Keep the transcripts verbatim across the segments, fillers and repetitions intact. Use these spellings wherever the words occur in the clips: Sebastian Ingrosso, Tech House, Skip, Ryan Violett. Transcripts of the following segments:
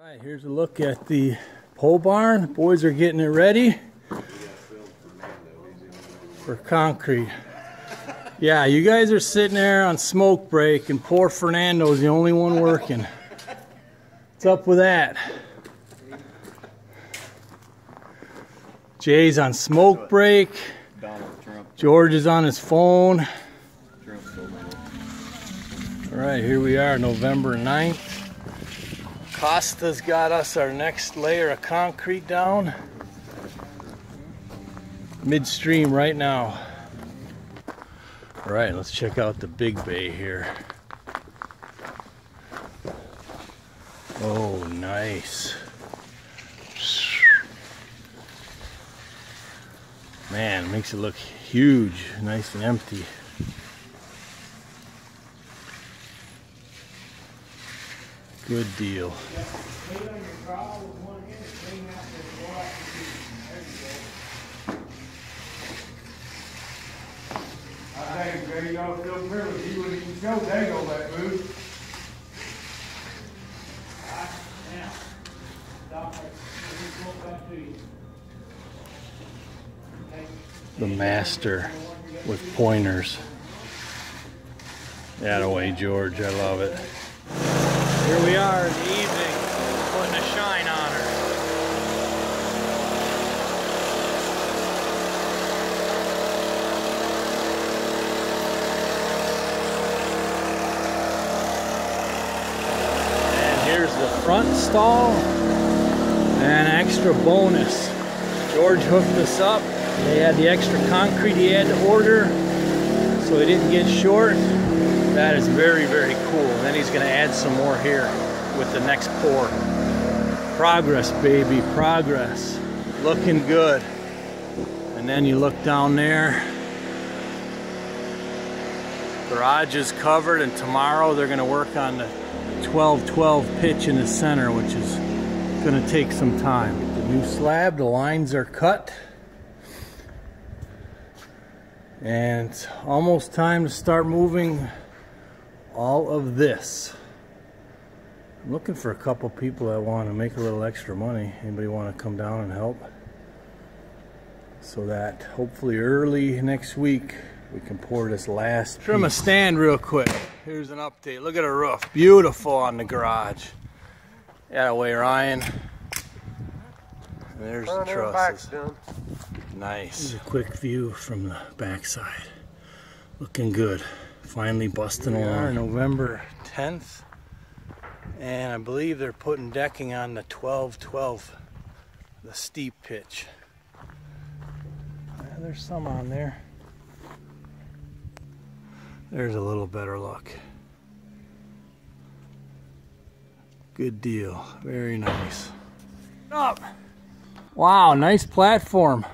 All right, here's a look at the pole barn. The boys are getting it ready for concrete. Yeah, you guys are sitting there on smoke break, and poor Fernando's the only one working. What's up with that? Jay's on smoke break. George is on his phone. All right, here we are, November ninth. Costa's got us our next layer of concrete down. Midstream right now. All right, let's check out the big bay here. Oh, nice. Man, makes it look huge, nice and empty. Good deal. I think Jay, y'all feel privileged. He wouldn't even show Dago that move. All right, now, Doctor, let me go back to you. The master with pointers. That away, George. I love it. Here we are in the evening, putting a shine on her. And here's the front stall, and extra bonus. George hooked us up. They had the extra concrete he had to order, so he didn't get short. That is very, very cool. And then he's gonna add some more here with the next pour. Progress, baby, progress. Looking good. And then you look down there. Garage is covered, and tomorrow they're gonna work on the twelve twelve pitch in the center, which is gonna take some time. The new slab, the lines are cut. And it's almost time to start moving all of this. I'm looking for a couple people that want to make a little extra money. Anybody want to come down and help? So that hopefully early next week we can pour this last trim a stand real quick. Here's an update. Look at the roof. Beautiful on the garage. That away, Ryan. And there's the trusses. Nice. Here's a quick view from the backside. Looking good. Finally busting along. November tenth, and I believe they're putting decking on the twelve twelve, the steep pitch. Yeah, there's some on there. There's a little better look. Good deal. Very nice. Up. Wow, nice platform.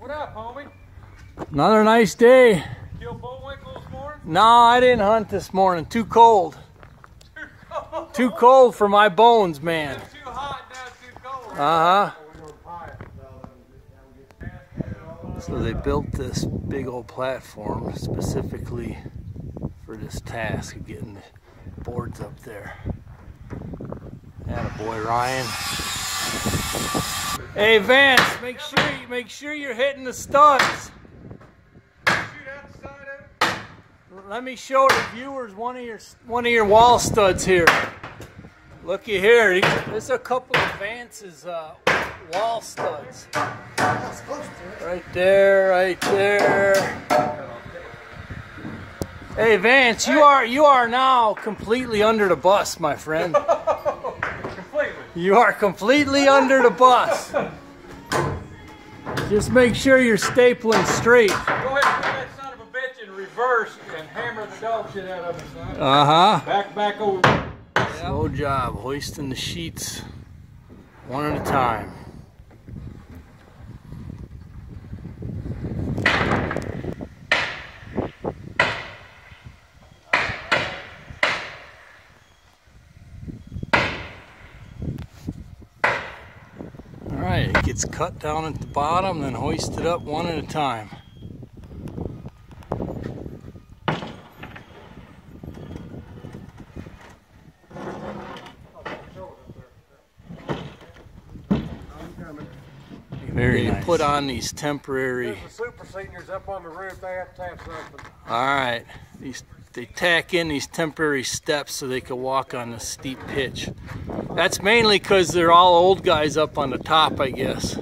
What up, homie? Another nice day. Kill bullwinkle this morning? No, I didn't hunt this morning. Too cold. Too cold. Too cold for my bones, man. It's too hot, now it's too cold. Uh-huh. So they built this big old platform specifically for this task of getting the boards up there. Attaboy, Ryan. Hey Vance, make sure you make sure you're hitting the studs. Let me show the viewers one of your one of your wall studs here. Looky here, there's a couple of Vance's uh, wall studs. Right there, right there. Hey Vance, you are you are now completely under the bus, my friend. You are completely under the bus. Just make sure you're stapling straight. Go ahead and put that son of a bitch in reverse and hammer the dog shit out of it, son. Uh-huh. Back, back over. Yep. Slow job hoisting the sheets one at a time. It gets cut down at the bottom, then hoisted up one at a time. Very you nice. Put on these temporary. There's the super seniors up on the roof. They have to tap something. All right, these they tack in these temporary steps so they can walk on the steep pitch. That's mainly because they're all old guys up on the top, I guess.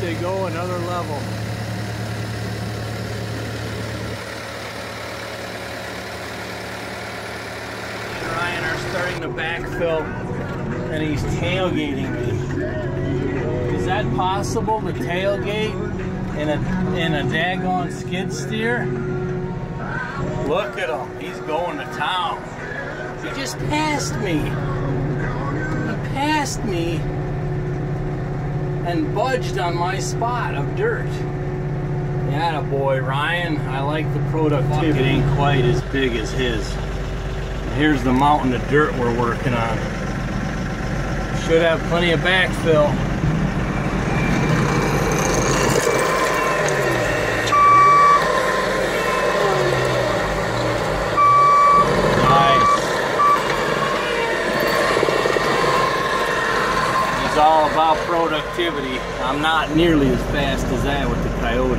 They go another level. And Ryan are starting to backfill, and he's tailgating me. Is that possible to tailgate in a in a daggone skid steer? Look at him, he's going to town. He just passed me. He passed me. And budged on my spot of dirt. Yeah, boy, Ryan. I like the productivity. Bucket ain't quite as big as his. And here's the mountain of dirt we're working on. Should have plenty of backfill. All about productivity. I'm not nearly as fast as that with the coyote.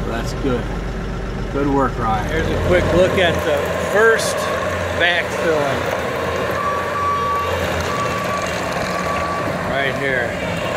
So that's good. Good work, Ryan. Here's a quick look at the first backfilling. Right here.